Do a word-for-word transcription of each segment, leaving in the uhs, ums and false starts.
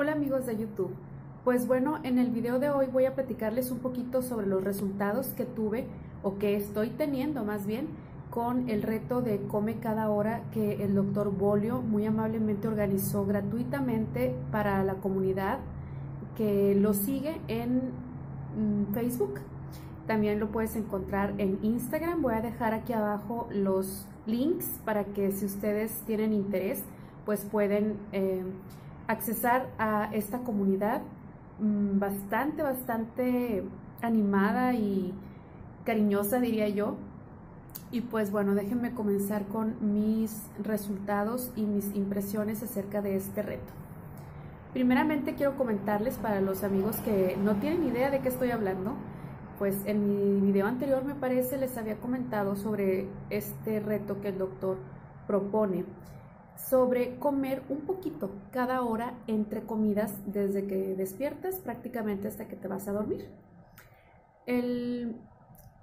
Hola amigos de YouTube, pues bueno, en el video de hoy voy a platicarles un poquito sobre los resultados que tuve o que estoy teniendo más bien con el reto de Come Cada Hora que el doctor Bolio muy amablemente organizó gratuitamente para la comunidad que lo sigue en Facebook. También lo puedes encontrar en Instagram. Voy a dejar aquí abajo los links para que si ustedes tienen interés pues pueden eh, accesar a esta comunidad mmm, bastante, bastante animada y cariñosa, diría yo. Y pues bueno, déjenme comenzar con mis resultados y mis impresiones acerca de este reto. Primeramente quiero comentarles para los amigos que no tienen idea de qué estoy hablando, pues en mi video anterior me parece les había comentado sobre este reto que el doctor propone, sobre comer un poquito cada hora entre comidas desde que despiertas prácticamente hasta que te vas a dormir. El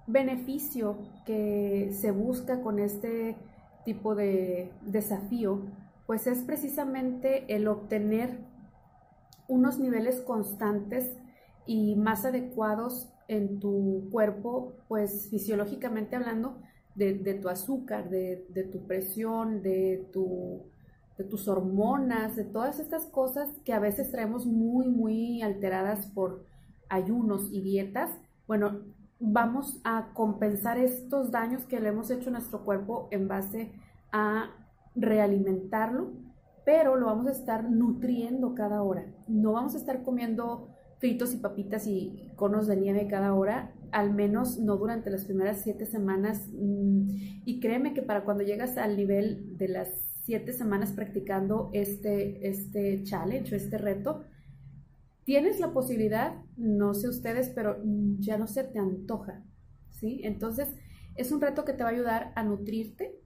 beneficio que se busca con este tipo de desafío pues es precisamente el obtener unos niveles constantes y más adecuados en tu cuerpo, pues fisiológicamente hablando, de, de tu azúcar, de, de tu presión, de, tu, de tus hormonas, de todas estas cosas que a veces traemos muy, muy alteradas por ayunos y dietas. Bueno, vamos a compensar estos daños que le hemos hecho a nuestro cuerpo en base a realimentarlo, pero lo vamos a estar nutriendo cada hora. No vamos a estar comiendo fritos y papitas y conos de nieve cada hora, al menos no durante las primeras siete semanas. Y créeme que para cuando llegas al nivel de las siete semanas practicando este, este challenge o este reto, tienes la posibilidad, no sé ustedes, pero ya no se te antoja, ¿sí? Entonces es un reto que te va a ayudar a nutrirte,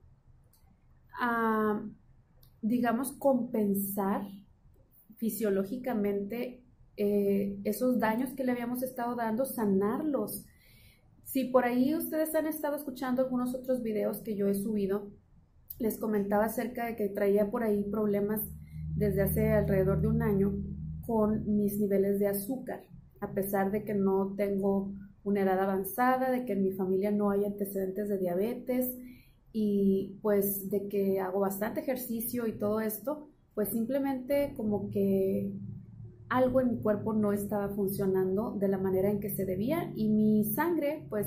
a, digamos, compensar fisiológicamente Eh, esos daños que le habíamos estado dando, sanarlos. Si por ahí ustedes han estado escuchando algunos otros videos que yo he subido, les comentaba acerca de que traía por ahí problemas desde hace alrededor de un año con mis niveles de azúcar, a pesar de que no tengo una edad avanzada, de que en mi familia no hay antecedentes de diabetes y pues de que hago bastante ejercicio y todo esto, pues simplemente como que algo en mi cuerpo no estaba funcionando de la manera en que se debía y mi sangre pues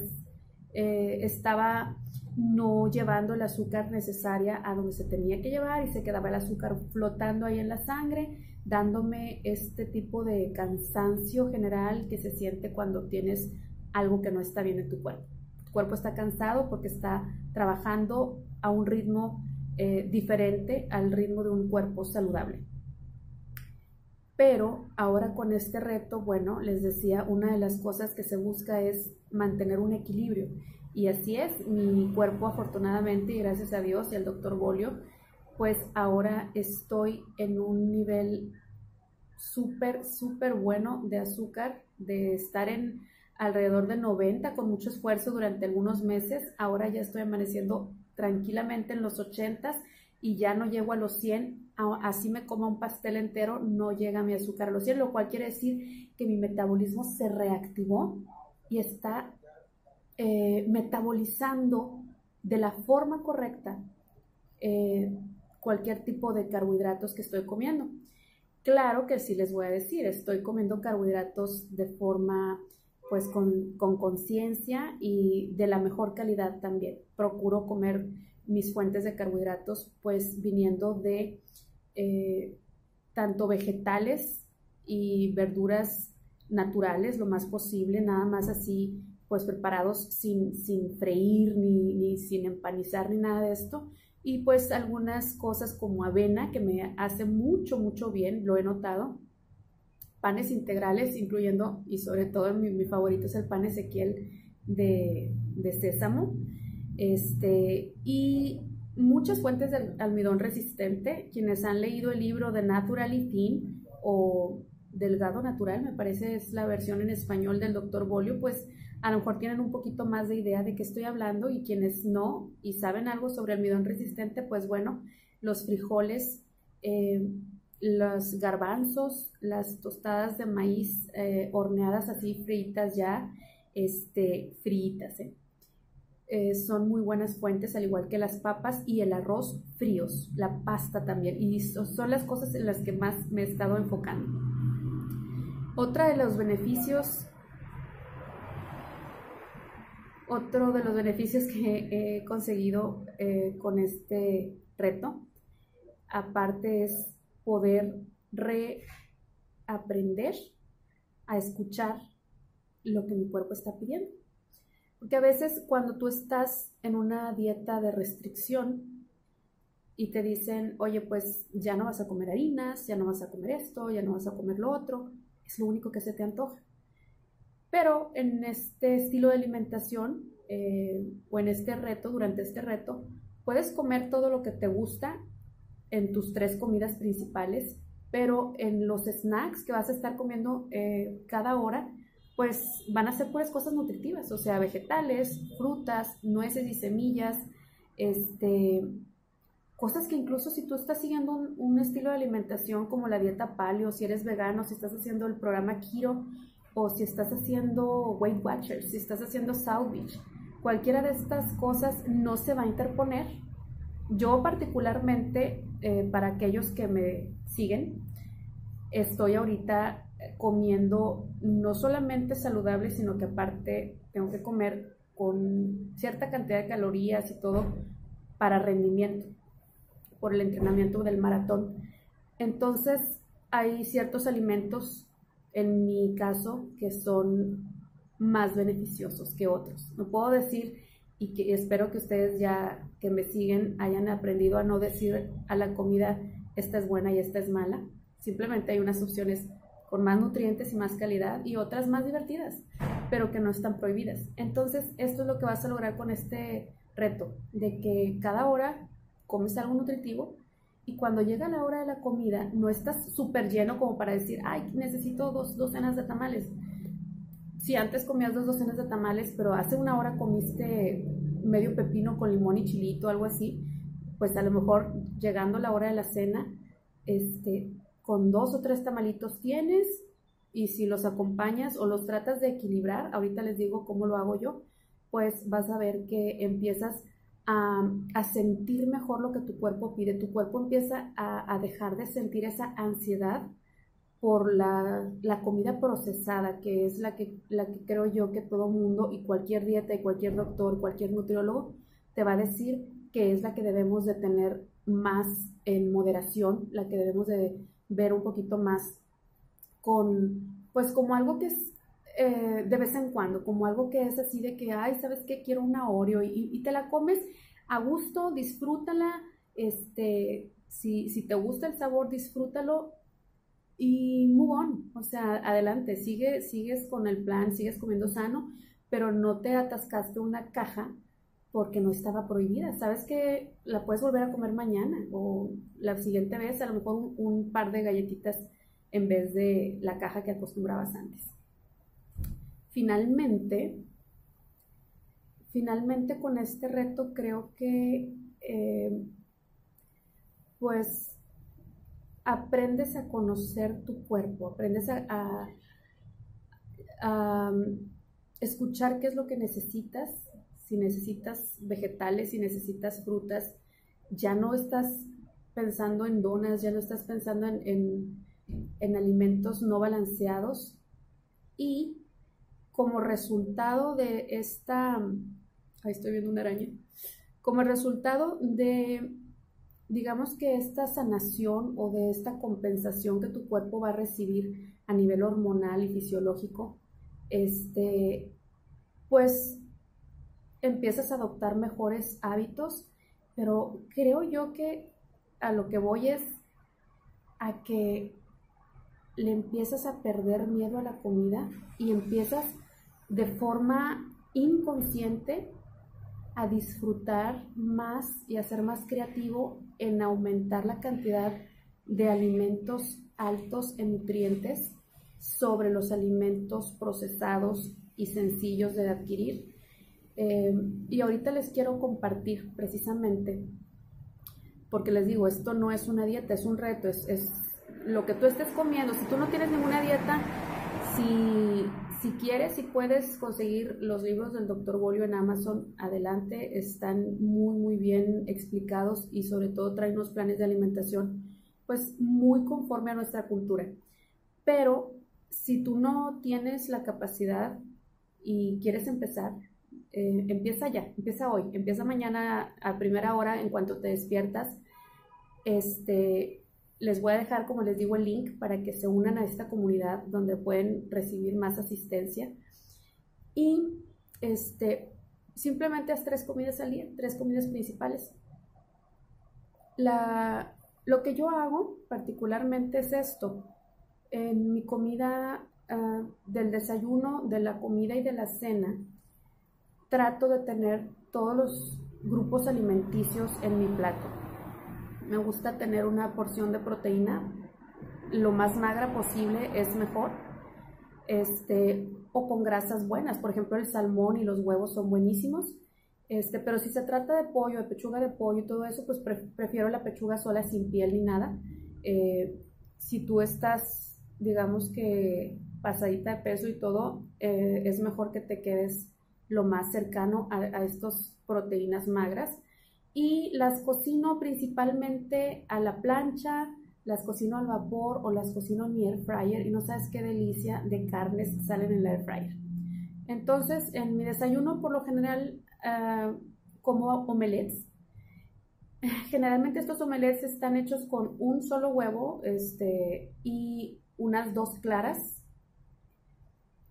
eh, estaba no llevando el azúcar necesaria a donde se tenía que llevar y se quedaba el azúcar flotando ahí en la sangre, dándome este tipo de cansancio general que se siente cuando tienes algo que no está bien en tu cuerpo. Tu cuerpo está cansado porque está trabajando a un ritmo eh, diferente al ritmo de un cuerpo saludable. Pero ahora con este reto, bueno, les decía, una de las cosas que se busca es mantener un equilibrio. Y así es, mi cuerpo afortunadamente, y gracias a Dios y al doctor Bolio, pues ahora estoy en un nivel súper, súper bueno de azúcar, de estar en alrededor de noventa con mucho esfuerzo durante algunos meses. Ahora ya estoy amaneciendo tranquilamente en los ochentas y ya no llego a los cien. Así me como un pastel entero, no llega mi azúcar a los cien, lo cual quiere decir que mi metabolismo se reactivó y está eh, metabolizando de la forma correcta eh, cualquier tipo de carbohidratos que estoy comiendo. Claro que sí les voy a decir, estoy comiendo carbohidratos de forma pues con conciencia y de la mejor calidad también. Procuro comer mis fuentes de carbohidratos pues viniendo de eh, tanto vegetales y verduras naturales lo más posible, nada más así pues preparados sin, sin freír ni, ni sin empanizar ni nada de esto, y pues algunas cosas como avena que me hace mucho mucho bien, lo he notado, panes integrales incluyendo y sobre todo mi, mi favorito es el pan Ezequiel de, de sésamo. Este, y muchas fuentes de almidón resistente. Quienes han leído el libro de Naturally Thin o Delgado Natural, me parece es la versión en español del doctor Bolio, pues a lo mejor tienen un poquito más de idea de qué estoy hablando, y quienes no y saben algo sobre almidón resistente, pues bueno, los frijoles eh, los garbanzos, las tostadas de maíz eh, horneadas así fritas ya, este, fritas, ¿eh? Eh, son muy buenas fuentes, al igual que las papas y el arroz fríos, la pasta también, y son las cosas en las que más me he estado enfocando. Otra de los beneficios, otro de los beneficios que he conseguido eh, con este reto, aparte, es poder reaprender a escuchar lo que mi cuerpo está pidiendo. Porque a veces cuando tú estás en una dieta de restricción y te dicen, oye, pues ya no vas a comer harinas, ya no vas a comer esto, ya no vas a comer lo otro, es lo único que se te antoja. Pero en este estilo de alimentación eh, o en este reto, durante este reto, puedes comer todo lo que te gusta en tus tres comidas principales, pero en los snacks que vas a estar comiendo eh, cada hora, pues van a ser puras cosas nutritivas, o sea, vegetales, frutas, nueces y semillas, este, cosas que incluso si tú estás siguiendo un, un estilo de alimentación como la dieta paleo, si eres vegano, si estás haciendo el programa keto, o si estás haciendo Weight Watchers, si estás haciendo Salvage, cualquiera de estas cosas no se va a interponer. Yo particularmente, eh, para aquellos que me siguen, estoy ahorita comiendo no solamente saludable, sino que aparte tengo que comer con cierta cantidad de calorías y todo para rendimiento, por el entrenamiento del maratón. Entonces hay ciertos alimentos, en mi caso, que son más beneficiosos que otros. No puedo decir, y que espero que ustedes ya que me siguen hayan aprendido a no decir a la comida, esta es buena y esta es mala. Simplemente hay unas opciones con más nutrientes y más calidad y otras más divertidas, pero que no están prohibidas. Entonces, esto es lo que vas a lograr con este reto, de que cada hora comes algo nutritivo y cuando llega la hora de la comida no estás súper lleno como para decir, ay, necesito dos docenas de tamales. Si antes comías dos docenas de tamales, pero hace una hora comiste medio pepino con limón y chilito, algo así, pues a lo mejor llegando la hora de la cena, este... con dos o tres tamalitos tienes, y si los acompañas o los tratas de equilibrar, ahorita les digo cómo lo hago yo, pues vas a ver que empiezas a, a sentir mejor lo que tu cuerpo pide. Tu cuerpo empieza a, a dejar de sentir esa ansiedad por la, la comida procesada, que es la que, la que creo yo que todo mundo y cualquier dieta y cualquier doctor, cualquier nutriólogo te va a decir que es la que debemos de tener más en moderación, la que debemos de ver un poquito más con, pues como algo que es eh, de vez en cuando, como algo que es así de que, ay, ¿sabes qué? Quiero una Oreo y, y te la comes a gusto, disfrútala, este, si, si te gusta el sabor, disfrútalo y move on, o sea, adelante, sigue, sigues con el plan, sigues comiendo sano, pero no te atascaste una caja porque no estaba prohibida. Sabes que la puedes volver a comer mañana o la siguiente vez, a lo mejor un, un par de galletitas en vez de la caja que acostumbrabas antes. Finalmente, finalmente con este reto creo que eh, pues aprendes a conocer tu cuerpo, aprendes a, a, a escuchar qué es lo que necesitas. Si necesitas vegetales, si necesitas frutas, ya no estás pensando en donas, ya no estás pensando en, en, en alimentos no balanceados. Y como resultado de esta... Ahí estoy viendo una araña. Como resultado de, digamos que esta sanación o de esta compensación que tu cuerpo va a recibir a nivel hormonal y fisiológico, este, pues... empiezas a adoptar mejores hábitos, pero creo yo que a lo que voy es a que le empiezas a perder miedo a la comida y empiezas de forma inconsciente a disfrutar más y a ser más creativo en aumentar la cantidad de alimentos altos en nutrientes sobre los alimentos procesados y sencillos de adquirir. Eh, y ahorita les quiero compartir precisamente, porque les digo, esto no es una dieta, es un reto, es, es lo que tú estés comiendo, si tú no tienes ninguna dieta, si, si quieres, si puedes conseguir los libros del doctor Bolio en Amazon, adelante, están muy, muy bien explicados y sobre todo traen unos planes de alimentación pues muy conforme a nuestra cultura. Pero si tú no tienes la capacidad y quieres empezar, eh, empieza ya, empieza hoy, empieza mañana a primera hora en cuanto te despiertas. Este, les voy a dejar, como les digo, el link para que se unan a esta comunidad donde pueden recibir más asistencia. Y este, simplemente haz tres comidas al día, tres comidas principales. La, lo que yo hago particularmente es esto. En mi comida uh, del desayuno, de la comida y de la cena, trato de tener todos los grupos alimenticios en mi plato. Me gusta tener una porción de proteína, lo más magra posible es mejor, este, o con grasas buenas. Por ejemplo, el salmón y los huevos son buenísimos, este, pero si se trata de pollo, de pechuga de pollo y todo eso, pues prefiero la pechuga sola, sin piel ni nada. Eh, si tú estás, digamos que pasadita de peso y todo, eh, es mejor que te quedes lo más cercano a, a estas proteínas magras. Y las cocino principalmente a la plancha, las cocino al vapor o las cocino en mi air fryer, y no sabes qué delicia de carnes salen en el air fryer. Entonces, en mi desayuno por lo general uh, como omelets. Generalmente estos omelets están hechos con un solo huevo este, y unas dos claras,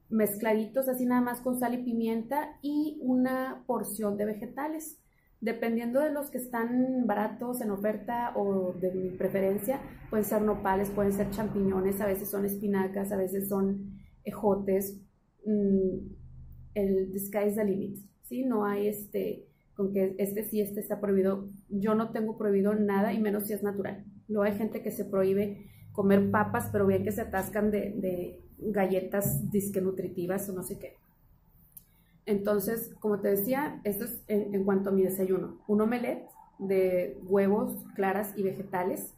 mezcladitos así nada más con sal y pimienta, y una porción de vegetales. Dependiendo de los que están baratos en oferta o de mi preferencia, pueden ser nopales, pueden ser champiñones, a veces son espinacas, a veces son ejotes. Mm, el the sky is the limit, ¿sí? No hay este, con que este sí, este está prohibido. Yo no tengo prohibido nada, y menos si es natural. Luego hay gente que se prohíbe comer papas, pero bien que se atascan de, de galletas disque nutritivas o no sé qué. Entonces, como te decía, esto es en, en cuanto a mi desayuno. Un omelette de huevos, claras y vegetales.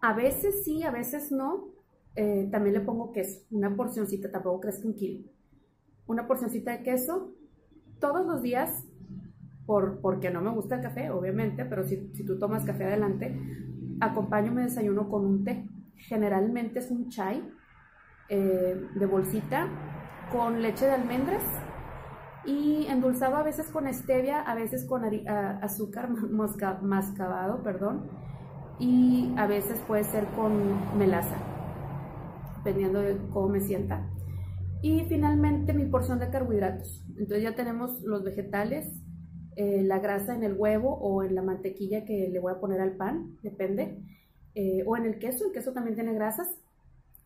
A veces sí, a veces no. Eh, también le pongo queso, una porcioncita, tampoco crees que un kilo. Una porcioncita de queso todos los días, por, porque no me gusta el café, obviamente, pero si, si tú tomas café adelante, acompaño mi desayuno con un té. Generalmente es un chai eh, de bolsita con leche de almendras. Y endulzado a veces con stevia, a veces con azúcar masca, mascabado, perdón, y a veces puede ser con melaza, dependiendo de cómo me sienta. Y finalmente mi porción de carbohidratos. Entonces ya tenemos los vegetales, eh, la grasa en el huevo o en la mantequilla que le voy a poner al pan, depende, eh, o en el queso, el queso también tiene grasas.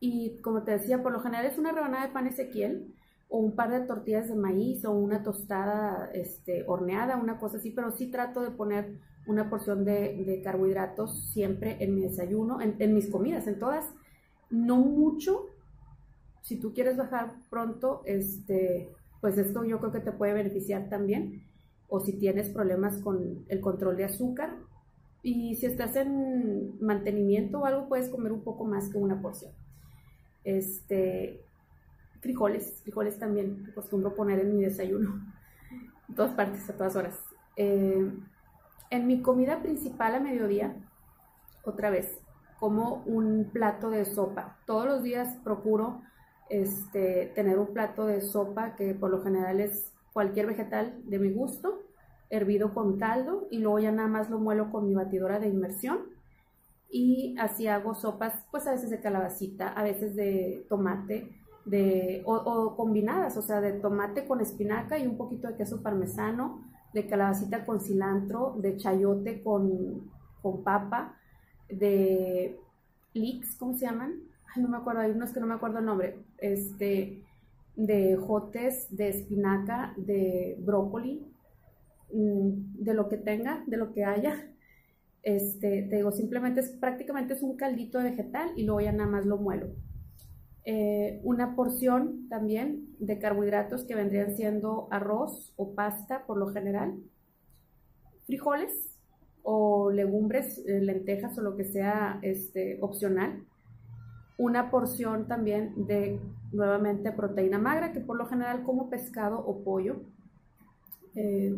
Y como te decía, por lo general es una rebanada de pan Ezequiel, o un par de tortillas de maíz, o una tostada este, horneada, una cosa así, pero sí trato de poner una porción de, de carbohidratos siempre en mi desayuno, en, en mis comidas, en todas. No mucho, si tú quieres bajar pronto, este, pues esto yo creo que te puede beneficiar también, o si tienes problemas con el control de azúcar, y si estás en mantenimiento o algo, puedes comer un poco más que una porción. Este... Frijoles, frijoles también acostumbro poner en mi desayuno, en todas partes, a todas horas. Eh, en mi comida principal a mediodía, otra vez, como un plato de sopa. Todos los días procuro este, tener un plato de sopa que por lo general es cualquier vegetal de mi gusto, hervido con caldo, y luego ya nada más lo muelo con mi batidora de inmersión. Y así hago sopas, pues a veces de calabacita, a veces de tomate, De, o, o combinadas, o sea, de tomate con espinaca y un poquito de queso parmesano, de calabacita con cilantro, de chayote con, con papa, de leeks, ¿cómo se llaman? Ay, no me acuerdo, hay unos que no me acuerdo el nombre, este, de ejotes, de espinaca, de brócoli, de lo que tenga, de lo que haya. Este, te digo, simplemente es prácticamente es un caldito de vegetal y luego ya nada más lo muelo. Eh, una porción también de carbohidratos que vendrían siendo arroz o pasta por lo general, frijoles o legumbres, eh, lentejas o lo que sea este, opcional, una porción también de, nuevamente, proteína magra, que por lo general como pescado o pollo, eh,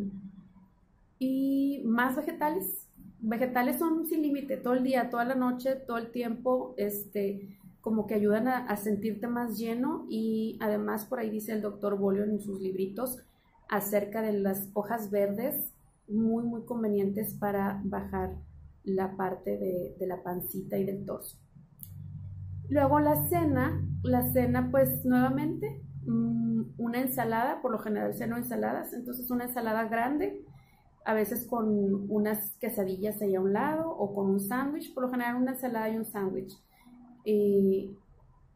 y más vegetales. Vegetales son sin límite, todo el día, toda la noche, todo el tiempo, este, como que ayudan a, a sentirte más lleno. Y además por ahí dice el doctor Bolio en sus libritos acerca de las hojas verdes, muy muy convenientes para bajar la parte de, de la pancita y del torso. Luego la cena, la cena pues nuevamente mmm, una ensalada, por lo general ceno ensaladas, entonces una ensalada grande, a veces con unas quesadillas ahí a un lado o con un sándwich, por lo general una ensalada y un sándwich. Y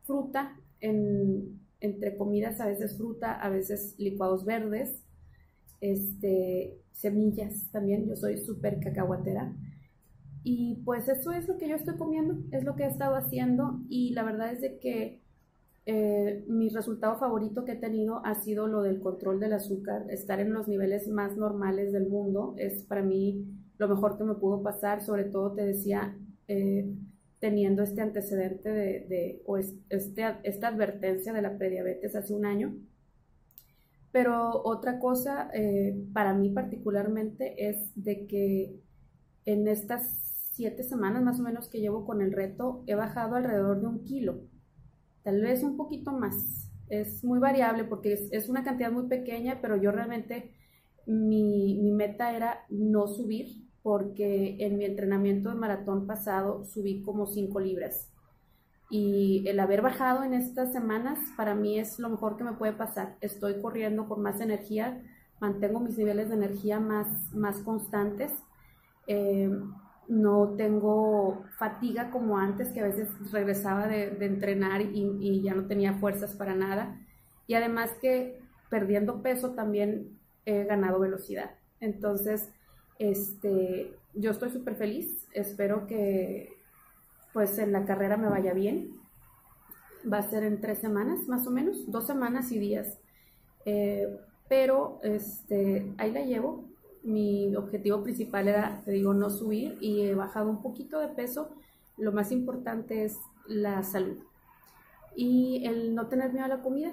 fruta, en, entre comidas, a veces fruta, a veces licuados verdes, este, semillas también, yo soy súper cacahuatera. Y pues eso es lo que yo estoy comiendo, es lo que he estado haciendo, y la verdad es de que eh, mi resultado favorito que he tenido ha sido lo del control del azúcar. Estar en los niveles más normales del mundo es para mí lo mejor que me pudo pasar, sobre todo te decía, eh, teniendo este antecedente de, de o este, esta advertencia de la prediabetes hace un año. Pero otra cosa eh, para mí particularmente es de que en estas siete semanas más o menos que llevo con el reto, he bajado alrededor de un kilo, tal vez un poquito más. Es muy variable porque es, es una cantidad muy pequeña, pero yo realmente, mi, mi meta era no subir, porque en mi entrenamiento de maratón pasado subí como cinco libras. Y el haber bajado en estas semanas para mí es lo mejor que me puede pasar. Estoy corriendo con más energía, mantengo mis niveles de energía más, más constantes. Eh, no tengo fatiga como antes, que a veces regresaba de, de entrenar y, y ya no tenía fuerzas para nada, y además que perdiendo peso también he ganado velocidad. Entonces este, yo estoy súper feliz, espero que pues en la carrera me vaya bien. Va a ser en tres semanas más o menos, dos semanas y días, eh, pero este, ahí la llevo. Mi objetivo principal era, te digo, no subir, y he bajado un poquito de peso. Lo más importante es la salud y el no tener miedo a la comida.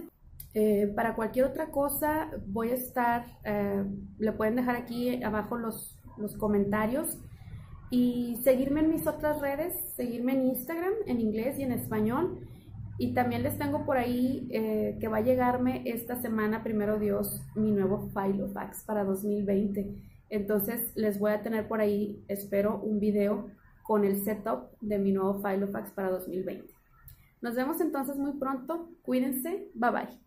Eh, para cualquier otra cosa voy a estar, eh, le pueden dejar aquí abajo los, los comentarios, y seguirme en mis otras redes, seguirme en Instagram, en inglés y en español. Y también les tengo por ahí eh, que va a llegarme esta semana, primero Dios, mi nuevo Filofax para dos mil veinte. Entonces les voy a tener por ahí, espero, un video con el setup de mi nuevo Filofax para dos mil veinte. Nos vemos entonces muy pronto. Cuídense. Bye bye.